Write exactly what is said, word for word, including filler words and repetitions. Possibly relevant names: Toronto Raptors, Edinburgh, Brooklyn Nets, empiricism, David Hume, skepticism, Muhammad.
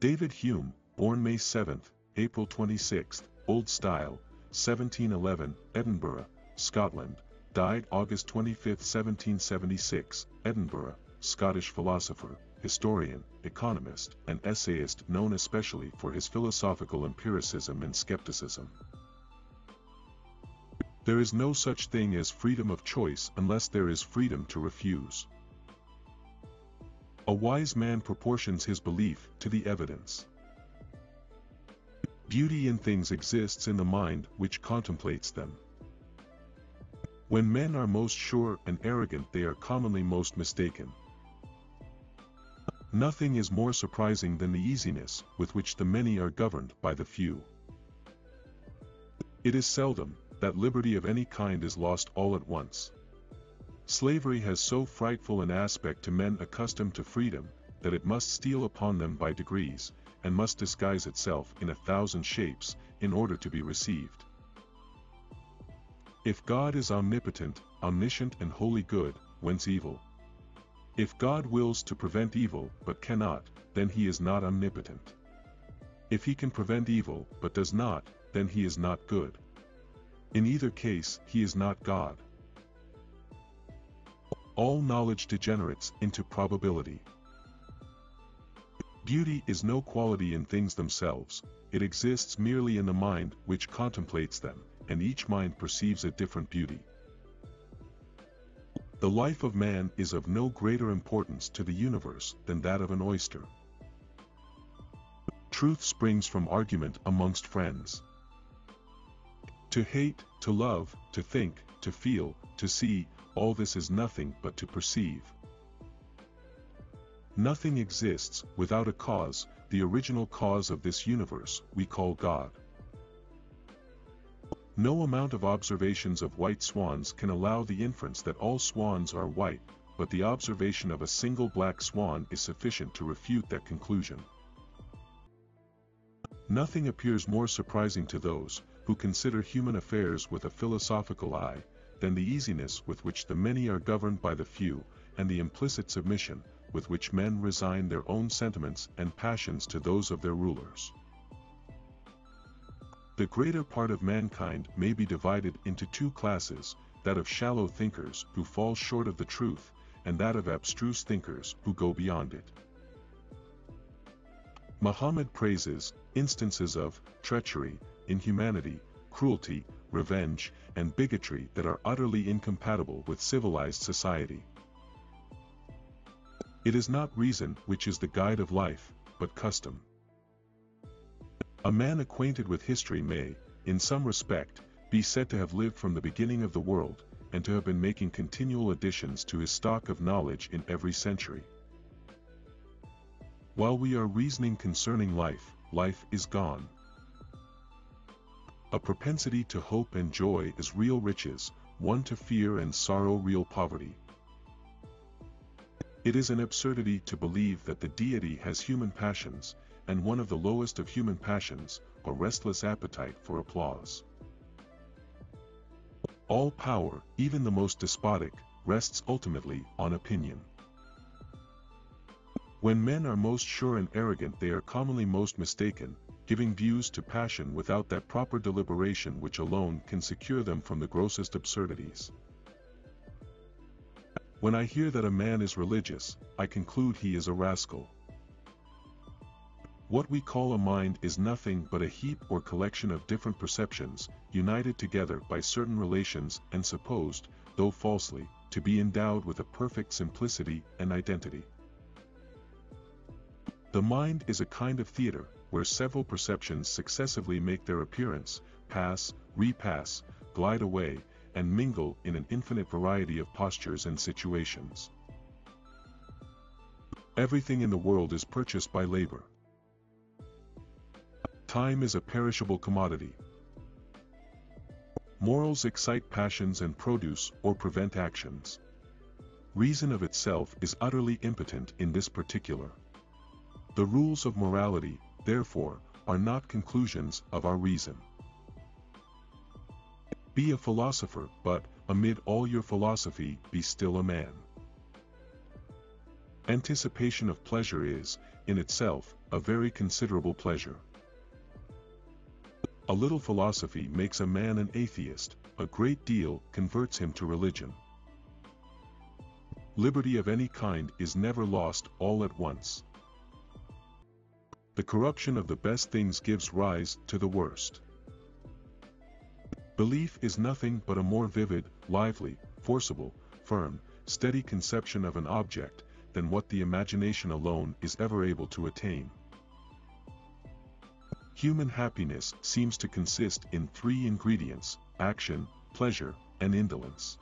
David Hume, born May seventh, April twenty-sixth, Old Style, seventeen eleven, Edinburgh, Scotland, died August twenty-fifth, seventeen seventy-six, Edinburgh, Scottish philosopher, historian, economist, and essayist known especially for his philosophical empiricism and skepticism. There is no such thing as freedom of choice unless there is freedom to refuse. A wise man proportions his belief to the evidence. Beauty in things exists in the mind which contemplates them. When men are most sure and arrogant, they are commonly most mistaken. Nothing is more surprising than the easiness with which the many are governed by the few. It is seldom that liberty of any kind is lost all at once. Slavery has so frightful an aspect to men accustomed to freedom, that it must steal upon them by degrees, and must disguise itself in a thousand shapes, in order to be received. If God is omnipotent, omniscient and wholly good, whence evil? If God wills to prevent evil, but cannot, then he is not omnipotent. If he can prevent evil, but does not, then he is not good. In either case, he is not God. All knowledge degenerates into probability. Beauty is no quality in things themselves, it exists merely in the mind which contemplates them, and each mind perceives a different beauty. The life of man is of no greater importance to the universe than that of an oyster. Truth springs from argument amongst friends. To hate, to love, to think, to feel, to see, all this is nothing but to perceive. Nothing exists without a cause, the original cause of this universe we call God. No amount of observations of white swans can allow the inference that all swans are white, but the observation of a single black swan is sufficient to refute that conclusion. Nothing appears more surprising to those who consider human affairs with a philosophical eye than the easiness with which the many are governed by the few, and the implicit submission with which men resign their own sentiments and passions to those of their rulers. The greater part of mankind may be divided into two classes, that of shallow thinkers who fall short of the truth, and that of abstruse thinkers who go beyond it. Muhammad praises instances of treachery, inhumanity, cruelty, revenge, and bigotry that are utterly incompatible with civilized society. It is not reason which is the guide of life, but custom. A man acquainted with history may, in some respect, be said to have lived from the beginning of the world, and to have been making continual additions to his stock of knowledge in every century. While we are reasoning concerning life, life is gone. A propensity to hope and joy is real riches, one to fear and sorrow real poverty. It is an absurdity to believe that the deity has human passions, and one of the lowest of human passions, a restless appetite for applause. All power, even the most despotic, rests ultimately on opinion. When men are most sure and arrogant, they are commonly most mistaken, giving views to passion without that proper deliberation which alone can secure them from the grossest absurdities. When I hear that a man is religious, I conclude he is a rascal. What we call a mind is nothing but a heap or collection of different perceptions, united together by certain relations and supposed, though falsely, to be endowed with a perfect simplicity and identity. The mind is a kind of theater, where several perceptions successively make their appearance, pass, repass, glide away, and mingle in an infinite variety of postures and situations. Everything in the world is purchased by labor. Time is a perishable commodity. Morals excite passions and produce or prevent actions. Reason of itself is utterly impotent in this particular. The rules of morality, therefore, are not conclusions of our reason. Be a philosopher, but, amid all your philosophy, be still a man. Anticipation of pleasure is, in itself, a very considerable pleasure. A little philosophy makes a man an atheist, a great deal converts him to religion. Liberty of any kind is never lost all at once. The corruption of the best things gives rise to the worst. Belief is nothing but a more vivid, lively, forcible, firm, steady conception of an object than what the imagination alone is ever able to attain. Human happiness seems to consist in three ingredients: action, pleasure, and indolence.